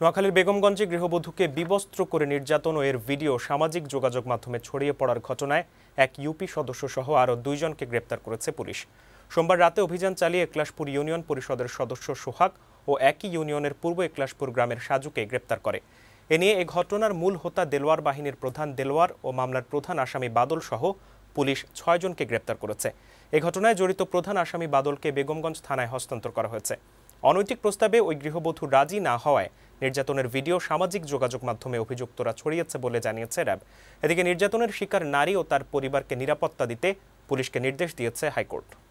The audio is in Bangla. নোয়াখালীর বেগমগঞ্জে গৃহবধূকে বিবস্ত্র করে নির্যাতন ও এর ভিডিও সামাজিক যোগাযোগ মাধ্যমে ছড়িয়ে পড়ার ঘটনায় এক ইউপি সদস্য সহ আরও দুইজনকে গ্রেপ্তার করেছে পুলিশ। সোমবার রাতে অভিযান চালিয়ে একলাশপুর ইউনিয়ন পরিষদের সদস্য সোহাগ ও একই ইউনিয়নের পূর্ব একলাশপুর গ্রামের সাজুকে গ্রেপ্তার করে। এ নিয়ে এই ঘটনার মূল হোতা দেলোয়ার বাহিনীর প্রধান দেলোয়ার ও মামলার প্রধান আসামি বাদল সহ পুলিশ ৬ জনকে গ্রেপ্তার করেছে। এ ঘটনায় জড়িত প্রধান আসামি বাদলকে বেগমগঞ্জ থানায় হস্তান্তর করা হয়েছে। অনৈতিক প্রস্তাবে ওই গৃহবধূ রাজি না হওয়ায় নির্যাতনের ভিডিও সামাজিক যোগাযোগ মাধ্যমে অভিযুক্তরা ছড়িয়েছে বলে জানিয়েছে র‍্যাব। এদিকে নির্যাতনের শিকার নারী ও তার পরিবারকে নিরাপত্তা দিতে পুলিশকে নির্দেশ দিয়েছে হাইকোর্ট।